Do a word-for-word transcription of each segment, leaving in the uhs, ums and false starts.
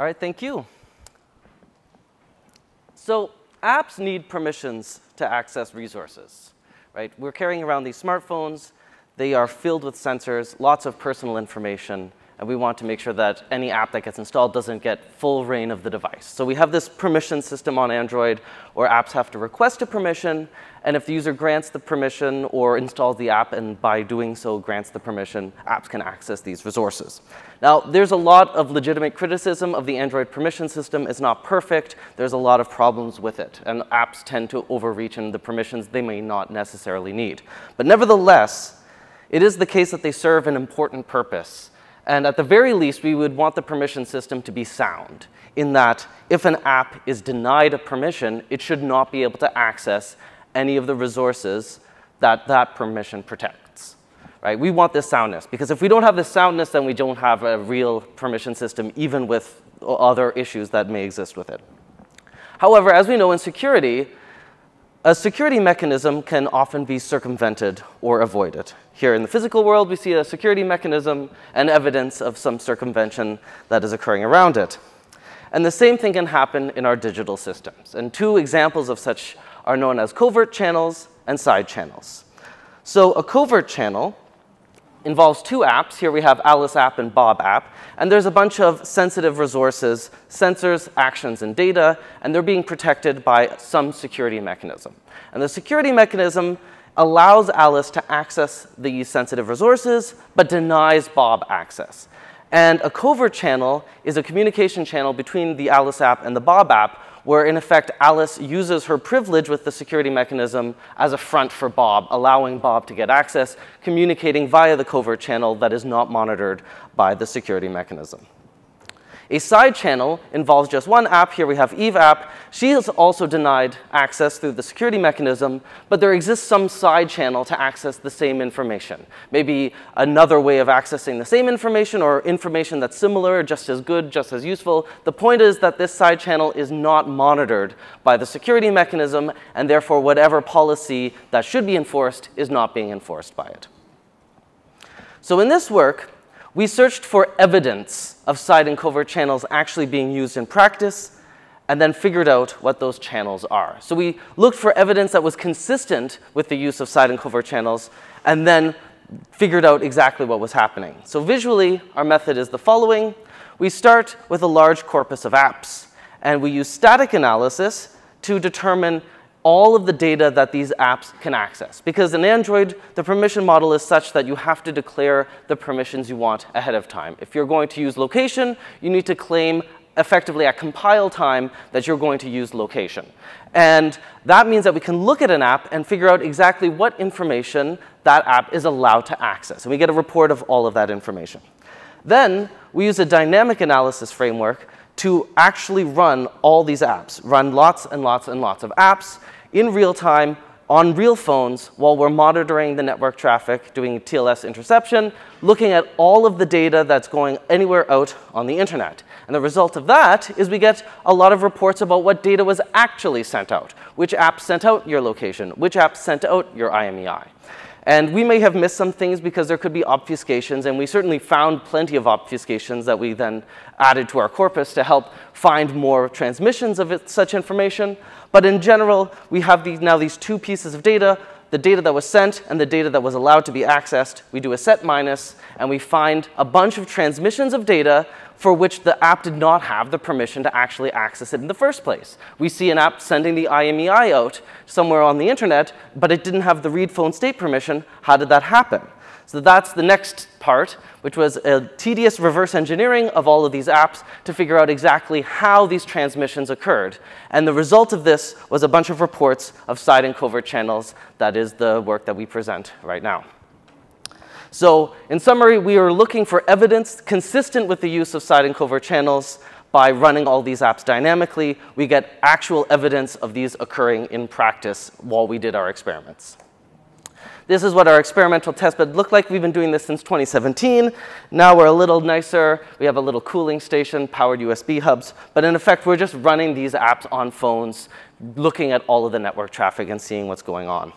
All right, thank you. So apps need permissions to access resources, right? We're carrying around these smartphones. They are filled with sensors, lots of personal information, and we want to make sure that any app that gets installed doesn't get full reign of the device. So we have this permission system on Android where apps have to request a permission, and if the user grants the permission or installs the app and by doing so grants the permission, apps can access these resources. Now, there's a lot of legitimate criticism of the Android permission system. It's not perfect. There's a lot of problems with it, and apps tend to overreach in the permissions they may not necessarily need. But nevertheless, it is the case that they serve an important purpose. And at the very least, we would want the permission system to be sound, in that if an app is denied a permission, it should not be able to access any of the resources that that permission protects, right? We want this soundness, because if we don't have this soundness, then we don't have a real permission system, even with other issues that may exist with it. However, as we know in security, a security mechanism can often be circumvented or avoided. Here in the physical world, we see a security mechanism and evidence of some circumvention that is occurring around it. And the same thing can happen in our digital systems. And two examples of such are known as covert channels and side channels. So a covert channel involves two apps. Here we have Alice app and Bob app. And there's a bunch of sensitive resources, sensors, actions, and data, and they're being protected by some security mechanism. And the security mechanism allows Alice to access these sensitive resources, but denies Bob access. And a covert channel is a communication channel between the Alice app and the Bob app, where in effect Alice uses her privilege with the security mechanism as a front for Bob, allowing Bob to get access, communicating via the covert channel that is not monitored by the security mechanism. A side channel involves just one app. Here we have Eve app. She is also denied access through the security mechanism, but there exists some side channel to access the same information. Maybe another way of accessing the same information, or information that's similar, just as good, just as useful. The point is that this side channel is not monitored by the security mechanism, and therefore whatever policy that should be enforced is not being enforced by it. So in this work, we searched for evidence of side and covert channels actually being used in practice, and then figured out what those channels are. So we looked for evidence that was consistent with the use of side and covert channels, and then figured out exactly what was happening. So visually, our method is the following. We start with a large corpus of apps, and we use static analysis to determine all of the data that these apps can access. Because in Android, the permission model is such that you have to declare the permissions you want ahead of time. If you're going to use location, you need to claim effectively at compile time that you're going to use location. And that means that we can look at an app and figure out exactly what information that app is allowed to access. And we get a report of all of that information. Then we use a dynamic analysis framework to actually run all these apps, run lots and lots and lots of apps in real time on real phones while we're monitoring the network traffic, doing T L S interception, looking at all of the data that's going anywhere out on the internet. And the result of that is we get a lot of reports about what data was actually sent out, which apps sent out your location, which apps sent out your I M E I. And we may have missed some things because there could be obfuscations, and we certainly found plenty of obfuscations that we then added to our corpus to help find more transmissions of it, such information. But in general, we have these, now these two pieces of data, the data that was sent and the data that was allowed to be accessed. We do a set minus, and we find a bunch of transmissions of data for which the app did not have the permission to actually access it in the first place. We see an app sending the I M E I out somewhere on the internet, but it didn't have the read phone state permission. How did that happen? So that's the next part, which was a tedious reverse engineering of all of these apps to figure out exactly how these transmissions occurred. And the result of this was a bunch of reports of side and covert channels. That is the work that we present right now. So in summary, we are looking for evidence consistent with the use of side and covert channels. By running all these apps dynamically, we get actual evidence of these occurring in practice while we did our experiments. This is what our experimental testbed looked like. We've been doing this since twenty seventeen. Now we're a little nicer. We have a little cooling station, powered U S B hubs. But in effect, we're just running these apps on phones, looking at all of the network traffic and seeing what's going on.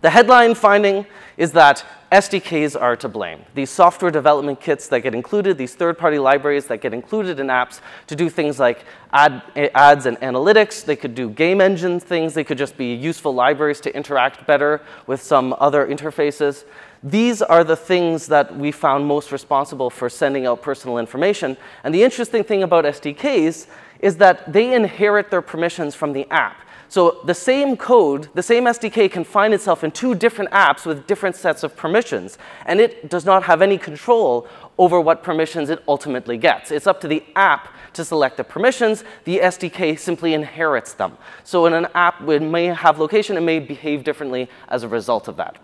The headline finding is that S D Ks are to blame. These software development kits that get included, these third-party libraries that get included in apps to do things like ad, ads and analytics, they could do game engine things, they could just be useful libraries to interact better with some other interfaces. These are the things that we found most responsible for sending out personal information. And the interesting thing about S D Ks is that they inherit their permissions from the app. So the same code, the same S D K can find itself in two different apps with different sets of permissions, and it does not have any control over what permissions it ultimately gets. It's up to the app to select the permissions. The S D K simply inherits them. So in an app, it may have location, it may behave differently as a result of that.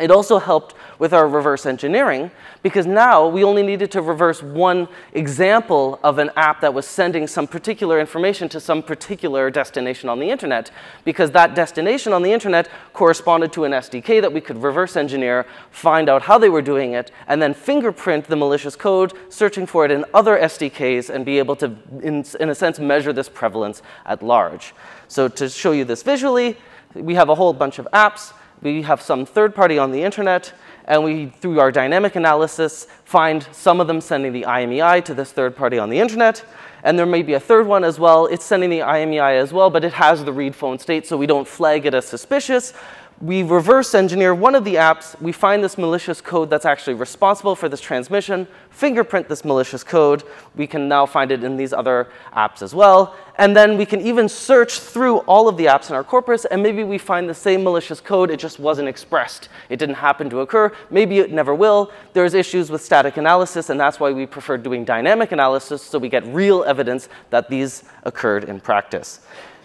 It also helped with our reverse engineering, because now we only needed to reverse one example of an app that was sending some particular information to some particular destination on the internet, because that destination on the internet corresponded to an S D K that we could reverse engineer, find out how they were doing it, and then fingerprint the malicious code, searching for it in other S D Ks, and be able to, in, in a sense, measure this prevalence at large. So to show you this visually, we have a whole bunch of apps. We have some third party on the internet, and we, through our dynamic analysis, find some of them sending the I M E I to this third party on the internet. And there may be a third one as well. It's sending the I M E I as well, but it has the read phone state, so we don't flag it as suspicious. We reverse engineer one of the apps. We find this malicious code that's actually responsible for this transmission, fingerprint this malicious code. We can now find it in these other apps as well. And then we can even search through all of the apps in our corpus, and maybe we find the same malicious code. It just wasn't expressed. It didn't happen to occur. Maybe it never will. There's issues with static analysis, and that's why we prefer doing dynamic analysis, so we get real evidence that these occurred in practice.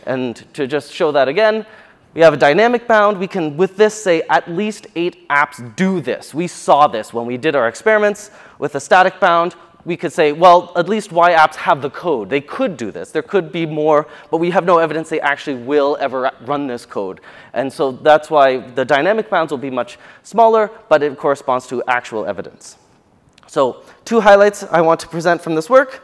And to just show that again, we have a dynamic bound. We can, with this, say at least eight apps do this. We saw this when we did our experiments. With a static bound, we could say, well, at least Y apps have the code. They could do this. There could be more, but we have no evidence they actually will ever run this code. And so that's why the dynamic bounds will be much smaller, but it corresponds to actual evidence. So two highlights I want to present from this work.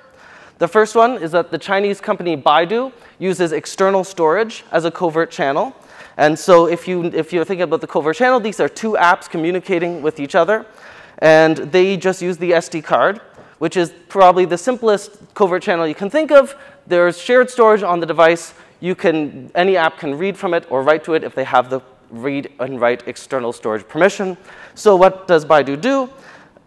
The first one is that the Chinese company Baidu uses external storage as a covert channel. And so if, you, if you're thinking about the covert channel, these are two apps communicating with each other. And they just use the S D card, which is probably the simplest covert channel you can think of. There's shared storage on the device. You can, any app can read from it or write to it if they have the read and write external storage permission. So what does Baidu do?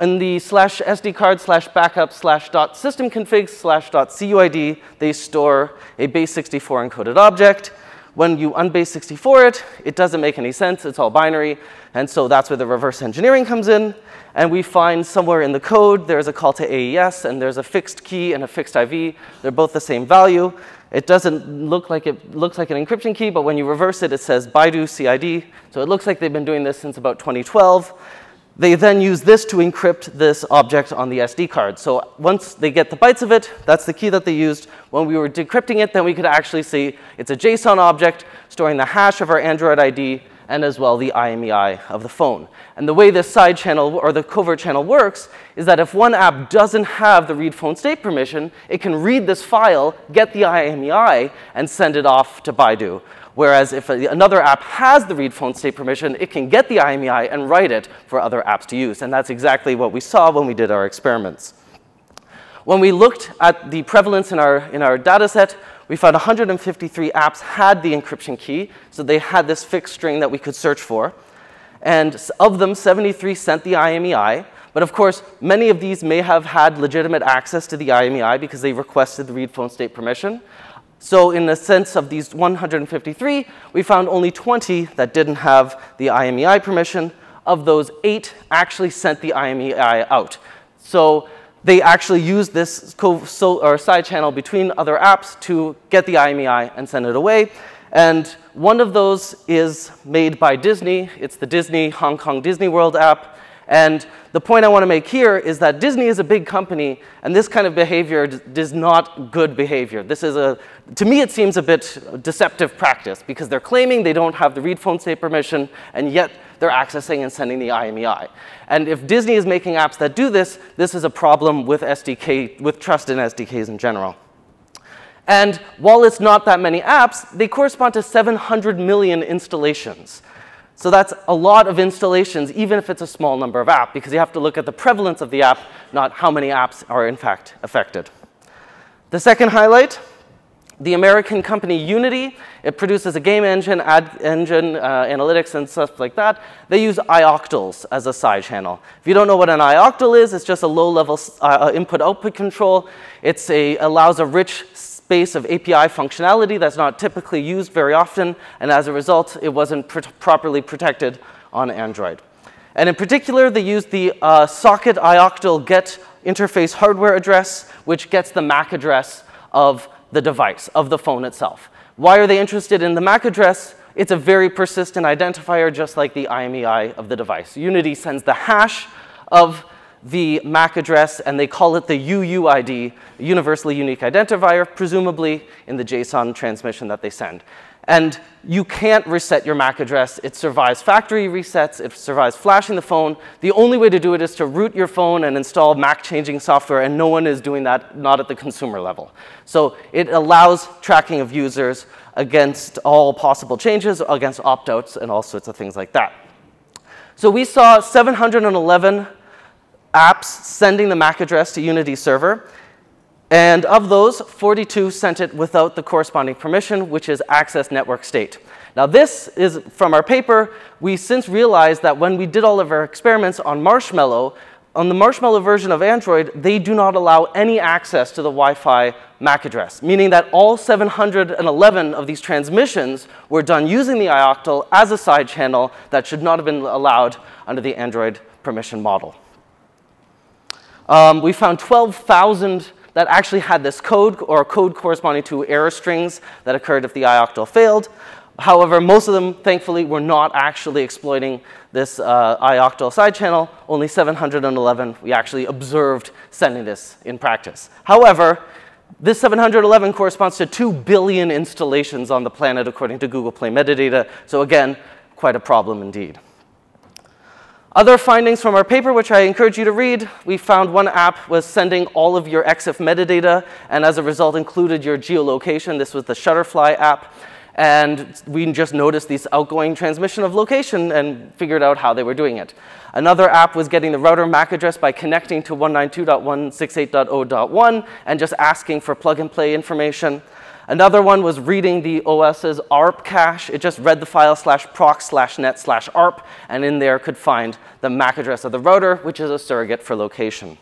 In the slash SD card slash backup slash dot system config slash dot C U I D, they store a base sixty-four encoded object. When you unbase sixty-four it, it doesn't make any sense. It's all binary. And so that's where the reverse engineering comes in. And we find somewhere in the code there's a call to A E S, and there's a fixed key and a fixed I V. They're both the same value. It doesn't look like it looks like an encryption key, but when you reverse it, it says Baidu C I D. So it looks like they've been doing this since about twenty twelve. They then use this to encrypt this object on the S D card. So once they get the bytes of it, that's the key that they used. When we were decrypting it, then we could actually see it's a JSON object storing the hash of our Android I D and as well the I M E I of the phone. And the way this side channel or the covert channel works is that if one app doesn't have the read phone state permission, it can read this file, get the I M E I, and send it off to Baidu. Whereas if another app has the read phone state permission, it can get the I M E I and write it for other apps to use. And that's exactly what we saw when we did our experiments. When we looked at the prevalence in our, in our data set, we found one hundred fifty-three apps had the encryption key. So they had this fixed string that we could search for. And of them, seventy-three sent the I M E I. But of course, many of these may have had legitimate access to the I M E I because they requested the read phone state permission. So in the sense of these one hundred fifty-three, we found only twenty that didn't have the I M E I permission. Of those, eight actually sent the I M E I out. So they actually used this cov so, or side channel between other apps to get the I M E I and send it away. And one of those is made by Disney. It's the Disney Hong Kong Disney World app. And the point I want to make here is that Disney is a big company, and this kind of behavior is not good behavior. This is a, to me, it seems a bit deceptive practice, because they're claiming they don't have the read phone state permission, and yet they're accessing and sending the I M E I. And if Disney is making apps that do this, this is a problem with S D K, with trust in S D Ks in general. And while it's not that many apps, they correspond to seven hundred million installations. So that's a lot of installations, even if it's a small number of apps, because you have to look at the prevalence of the app, not how many apps are in fact affected. The second highlight, the American company Unity. It produces a game engine, ad engine, uh, analytics, and stuff like that. They use ioctls as a side channel. If you don't know what an ioctl is, it's just a low-level uh, input-output control. It's a allows a rich space of A P I functionality that's not typically used very often, and as a result, it wasn't pr properly protected on Android. And in particular, they used the uh, socket ioctl get interface hardware address, which gets the MAC address of the device, of the phone itself. Why are they interested in the MAC address? It's a very persistent identifier, just like the I M E I of the device. Unity sends the hash of the MAC address, and they call it the U U I D, Universally Unique Identifier, presumably in the JSON transmission that they send. And you can't reset your MAC address. It survives factory resets. It survives flashing the phone. The only way to do it is to root your phone and install MAC changing software, and no one is doing that, not at the consumer level. So it allows tracking of users against all possible changes, against opt-outs, and all sorts of things like that. So we saw seven hundred eleven apps sending the MAC address to Unity server. And of those, forty-two sent it without the corresponding permission, which is access network state. Now this is from our paper. We since realized that when we did all of our experiments on Marshmallow, on the Marshmallow version of Android, they do not allow any access to the Wi-Fi MAC address, meaning that all seven hundred eleven of these transmissions were done using the ioctl as a side channel that should not have been allowed under the Android permission model. Um, we found twelve thousand that actually had this code or code corresponding to error strings that occurred if the ioctl failed. However, most of them, thankfully, were not actually exploiting this uh, ioctl side channel. Only seven hundred eleven we actually observed sending this in practice. However, this seven hundred eleven corresponds to two billion installations on the planet, according to Google Play metadata. So again, quite a problem indeed. Other findings from our paper, which I encourage you to read, we found one app was sending all of your EXIF metadata, and as a result included your geolocation. This was the Shutterfly app, and we just noticed these outgoing transmission of location and figured out how they were doing it. Another app was getting the router MAC address by connecting to one ninety-two dot one sixty-eight dot zero dot one and just asking for plug-and-play information. Another one was reading the OS's A R P cache. It just read the file slash proc slash net slash A R P, and in there could find the MAC address of the router, which is a surrogate for location.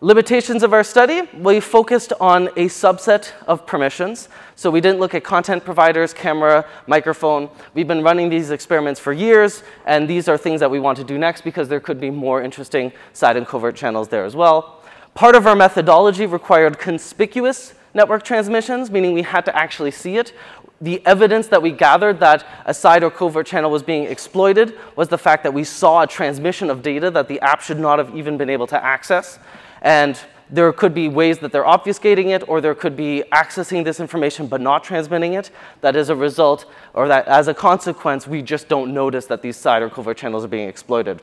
Limitations of our study, we focused on a subset of permissions. So we didn't look at content providers, camera, microphone. We've been running these experiments for years, and these are things that we want to do next because there could be more interesting side and covert channels there as well. Part of our methodology required conspicuous network transmissions, meaning we had to actually see it. The evidence that we gathered that a side or covert channel was being exploited was the fact that we saw a transmission of data that the app should not have even been able to access. And there could be ways that they're obfuscating it, or there could be accessing this information but not transmitting it. That as a result, or that as a consequence, we just don't notice that these side or covert channels are being exploited.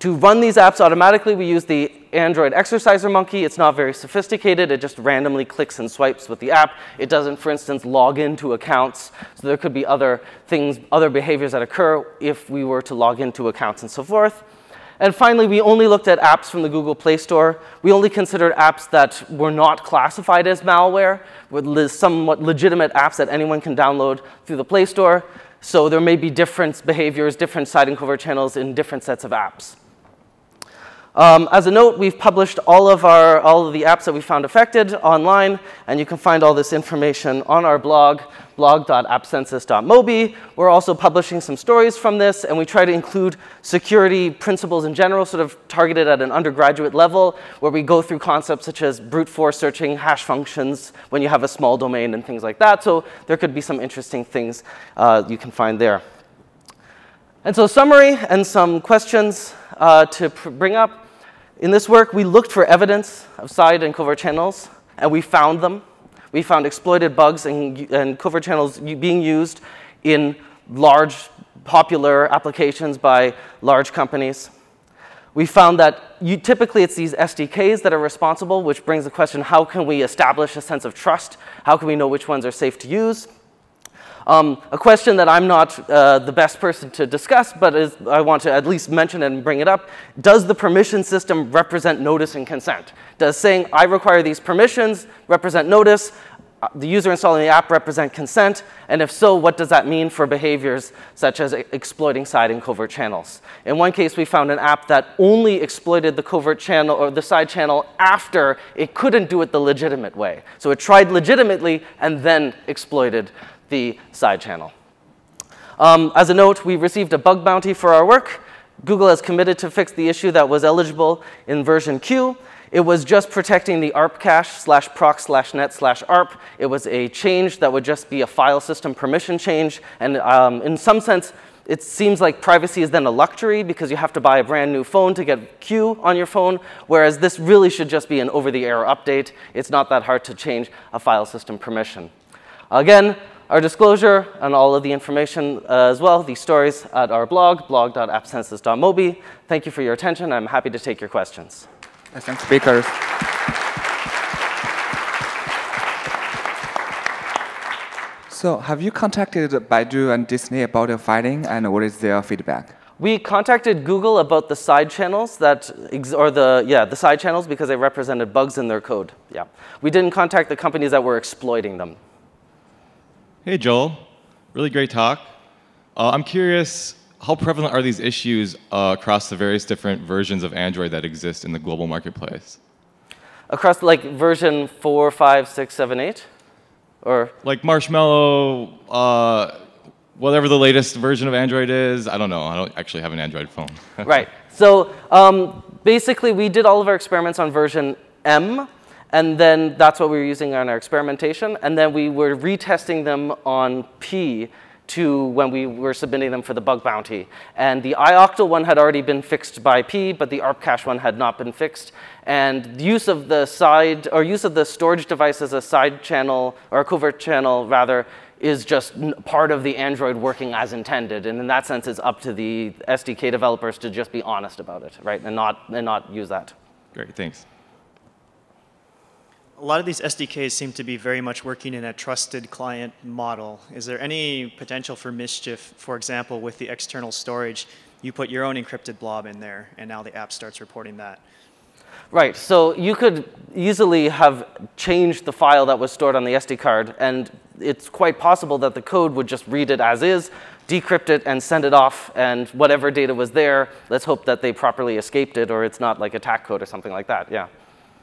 To run these apps automatically, we use the Android Exerciser Monkey. It's not very sophisticated. It just randomly clicks and swipes with the app. It doesn't, for instance, log into accounts. So there could be other things, other behaviors that occur if we were to log into accounts and so forth. And finally, we only looked at apps from the Google Play Store. We only considered apps that were not classified as malware, with somewhat legitimate apps that anyone can download through the Play Store. So there may be different behaviors, different side and covert channels in different sets of apps. Um, as a note, we've published all of, our, all of the apps that we found affected online, and you can find all this information on our blog, blog dot appcensus dot mobi. We're also publishing some stories from this, and we try to include security principles in general, sort of targeted at an undergraduate level, where we go through concepts such as brute force searching, hash functions, when you have a small domain and things like that. So there could be some interesting things uh, you can find there. And so summary and some questions uh, to bring up. In this work, we looked for evidence of side and covert channels, and we found them. We found exploited bugs and, and covert channels being used in large, popular applications by large companies. We found that you, typically it's these S D Ks that are responsible, which brings the question, how can we establish a sense of trust? How can we know which ones are safe to use? Um, a question that I'm not uh, the best person to discuss, but is, I want to at least mention and bring it up. Does the permission system represent notice and consent? Does saying, I require these permissions, represent notice, the user installing the app represent consent, and if so, what does that mean for behaviors such as exploiting side and covert channels? In one case, we found an app that only exploited the covert channel or the side channel after it couldn't do it the legitimate way. So it tried legitimately and then exploited the side channel. Um, as a note, we received a bug bounty for our work. Google has committed to fix the issue that was eligible in version Q. It was just protecting the A R P cache slash proc slash net slash A R P. It was a change that would just be a file system permission change. And um, in some sense, it seems like privacy is then a luxury because you have to buy a brand new phone to get Q on your phone, whereas this really should just be an over-the-air update. It's not that hard to change a file system permission. Again, our disclosure and all of the information uh, as well, these stories at our blog, blog dot appcensus dot mobi. Thank you for your attention. I'm happy to take your questions. Thanks, speakers. So have you contacted Baidu and Disney about your filing, and what is their feedback? We contacted Google about the side channels that, ex or the, yeah, the side channels because they represented bugs in their code. Yeah. We didn't contact the companies that were exploiting them. Hey, Joel. Really great talk. Uh, I'm curious, how prevalent are these issues uh, across the various different versions of Android that exist in the global marketplace? Across like version four, five, six, seven, eight, or like Marshmallow, uh, whatever the latest version of Android is. I don't know. I don't actually have an Android phone. Right. So um, basically, we did all of our experiments on version M. And then that's what we were using on our experimentation. And then we were retesting them on P to when we were submitting them for the bug bounty. And the ioctl one had already been fixed by P, but the A R P cache one had not been fixed. And the use of the side, or use of the storage device as a side channel, or a covert channel rather, is just part of the Android working as intended. And in that sense, it's up to the S D K developers to just be honest about it, right? And not, and not use that. Great, thanks. A lot of these S D Ks seem to be very much working in a trusted client model. Is there any potential for mischief, for example, with the external storage? You put your own encrypted blob in there, and now the app starts reporting that. Right, so you could easily have changed the file that was stored on the S D card, and it's quite possible that the code would just read it as is, decrypt it, and send it off, and whatever data was there, let's hope that they properly escaped it, or it's not like attack code or something like that. Yeah,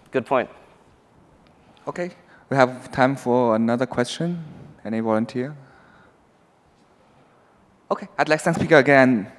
good point. Okay, we have time for another question. Any volunteer? Okay, I'd like to thank the speaker again.